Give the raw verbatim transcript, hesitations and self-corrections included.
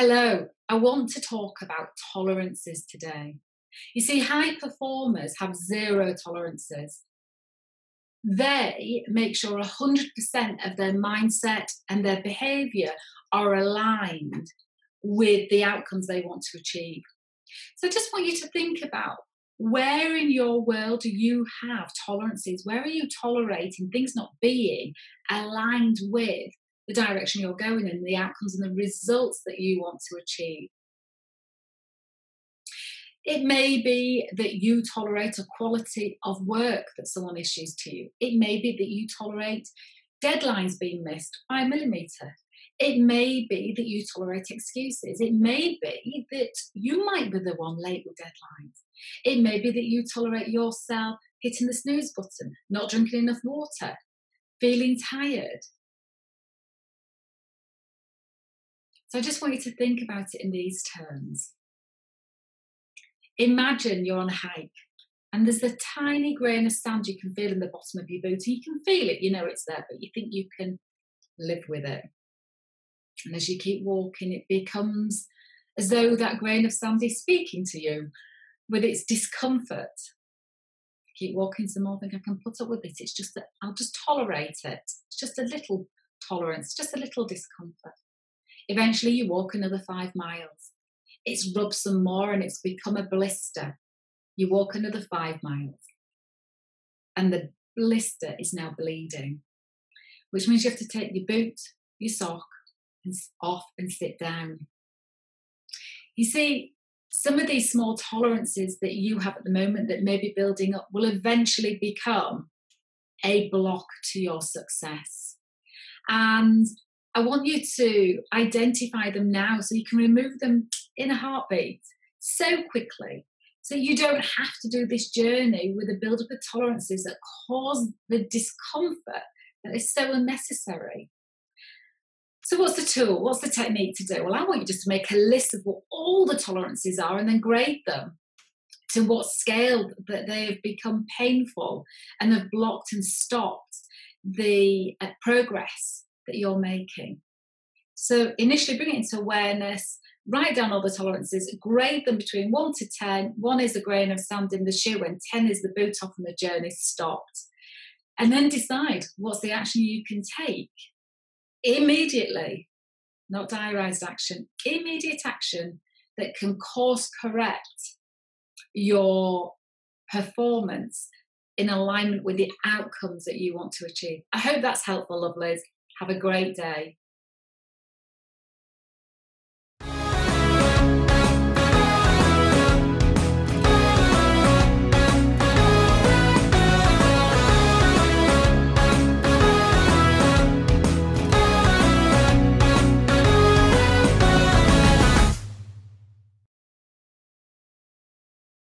Hello, I want to talk about tolerances today. You see, high performers have zero tolerances. They make sure one hundred percent of their mindset and their behaviour are aligned with the outcomes they want to achieve. So I just want you to think about, where in your world do you have tolerances? Where are you tolerating things not being aligned with the direction you're going in, the outcomes and the results that you want to achieve? It may be that you tolerate a quality of work that someone issues to you. It may be that you tolerate deadlines being missed by a millimetre. It may be that you tolerate excuses. It may be that you might be the one late with deadlines. It may be that you tolerate yourself hitting the snooze button, not drinking enough water, feeling tired. So I just want you to think about it in these terms. Imagine you're on a hike and there's a tiny grain of sand you can feel in the bottom of your boot. You can feel it, you know it's there, but you think you can live with it. And as you keep walking, it becomes as though that grain of sand is speaking to you with its discomfort. Keep walking some more, think I can put up with it. It's just that I'll just tolerate it. It's just a little tolerance, just a little discomfort. Eventually you walk another five miles. It's rubbed some more and it's become a blister. You walk another five miles and the blister is now bleeding, which means you have to take your boot, your sock and off and sit down. You see, some of these small tolerances that you have at the moment that may be building up will eventually become a block to your success. And I want you to identify them now so you can remove them in a heartbeat so quickly. So you don't have to do this journey with a build-up of tolerances that cause the discomfort that is so unnecessary. So what's the tool? What's the technique to do? Well, I want you just to make a list of what all the tolerances are and then grade them to what scale that they have become painful and have blocked and stopped the uh, progress that you're making. So initially bring it into awareness, write down all the tolerances, grade them between one to ten. One is a grain of sand in the shoe and ten is the boot off and the journey stopped. And then decide what's the action you can take immediately, not diarised action, immediate action that can course correct your performance in alignment with the outcomes that you want to achieve. I hope that's helpful, lovelies. Have a great day.